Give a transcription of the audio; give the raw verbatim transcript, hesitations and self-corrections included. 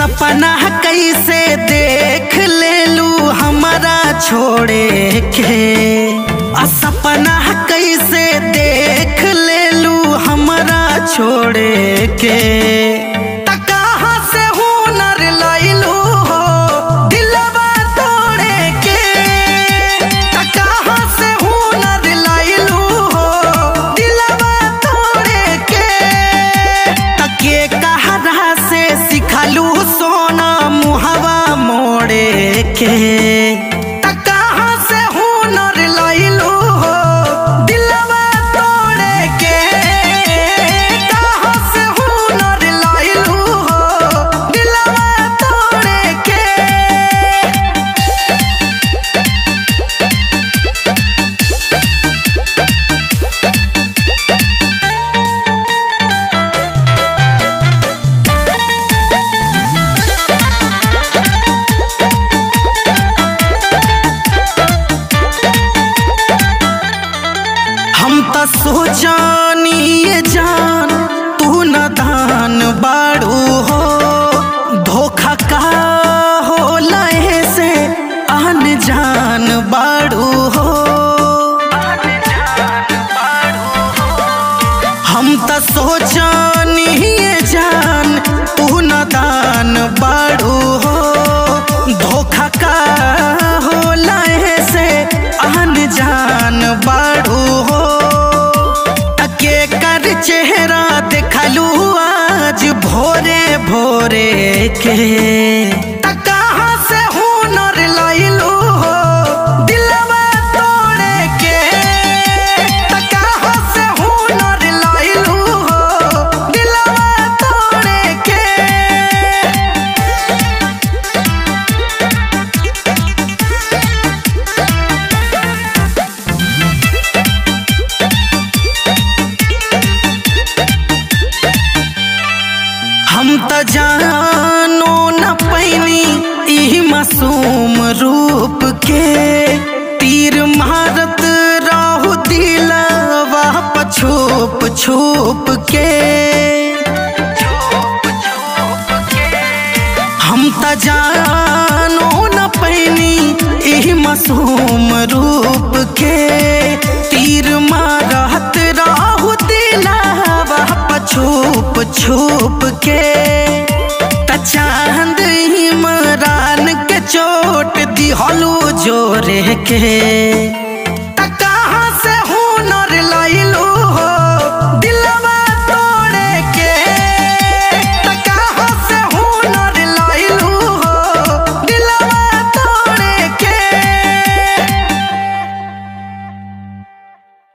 सपना कैसे देख ले लू हमारा छोड़े के, सपना कैसे देख ले लू हमारा छोड़े के, कहाँ से हुनर लाइलू हो दिलवा तोड़े के, कहाँ से हुनर लाइलू हो दिलवा तोड़े के। सो जानिए जान तू न दान बाड़ू हो, धोखा का हो लहे से आन जान बाड़ू हो, हम तो सो जानिए जान तू न दान बाड़ू हो, धोखा का हो लहे से आन जान बाड़ू हो। चेहरा दिखालू आज भोरे भोरे के, कहाँ से हुनर लाइलू हो दिलवा तोड़े के, कहाँ से हुनर लाइलू हो दिलवा तोड़े के। जानो न पैनी ई मासूम रूप के, तीर मारत रहू दिलवा छुप छुप के, हम त जानो न पैनी ई मासूम रूप के, तीर मारत रहू दिलवा छुप छुप के। चांद ही मरान के चोट दिहलू जोरे के।